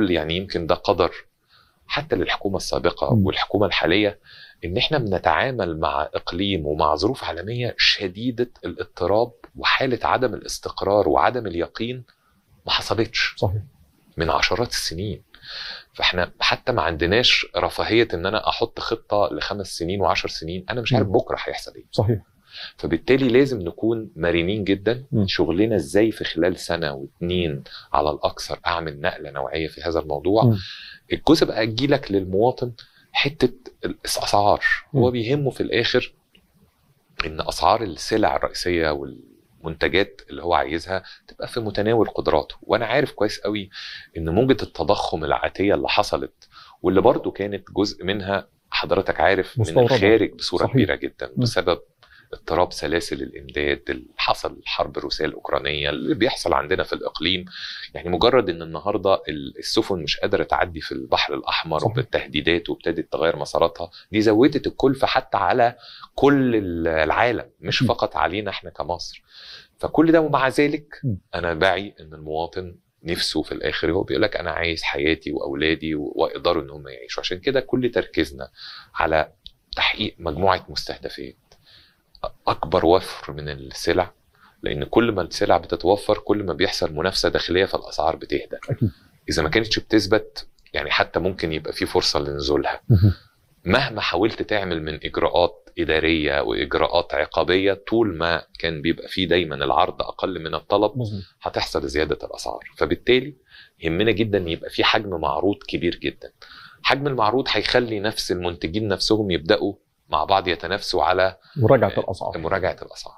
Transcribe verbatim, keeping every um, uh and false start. يعني يمكن ده قدر حتى للحكومة السابقة والحكومة الحالية ان احنا بنتعامل مع اقليم ومع ظروف عالمية شديدة الاضطراب وحالة عدم الاستقرار وعدم اليقين ما حصلتش صحيح من عشرات السنين. فاحنا حتى ما عندناش رفاهية ان انا احط خطة لخمس سنين وعشر سنين، انا مش عارف بكرة هيحصل ايه صحيح. فبالتالي لازم نكون مرنين جدا. م. شغلنا ازاي في خلال سنة واثنين على الاكثر اعمل نقلة نوعية في هذا الموضوع. م. الجزء بقى اجيلك للمواطن حتة الاسعار، هو بيهمه في الاخر ان اسعار السلع الرئيسية والمنتجات اللي هو عايزها تبقى في متناول قدراته. وانا عارف كويس قوي ان موجة التضخم العاتية اللي حصلت واللي برضو كانت جزء منها حضرتك عارف من الخارج بصورة صحيح. كبيرة جدا بسبب اضطراب سلاسل الامداد اللي حصل، الحرب الروسيه الاوكرانيه اللي بيحصل عندنا في الاقليم. يعني مجرد ان النهارده السفن مش قادره تعدي في البحر الاحمر صح. وبالتهديدات وابتدت تغير مساراتها، دي زودت الكلفه حتى على كل العالم مش م. فقط علينا احنا كمصر. فكل ده ومع ذلك م. انا باعي ان المواطن نفسه في الاخر هو بيقول لك انا عايز حياتي واولادي واقدروا ان هم يعيشوا. عشان كده كل تركيزنا على تحقيق مجموعه مستهدفات، اكبر وفر من السلع، لان كل ما السلع بتتوفر كل ما بيحصل منافسه داخليه فالاسعار بتهدى. اذا ما كانتش بتثبت يعني حتى ممكن يبقى في فرصه لنزولها. مهما حاولت تعمل من اجراءات اداريه واجراءات عقابيه، طول ما كان بيبقى فيه دايما العرض اقل من الطلب هتحصل زياده الاسعار. فبالتالي يهمنا جدا يبقى في حجم معروض كبير جدا. حجم المعروض هيخلي نفس المنتجين نفسهم يبداوا مع بعض يتنافسوا على مراجعة الأسعار. مراجعة الأسعار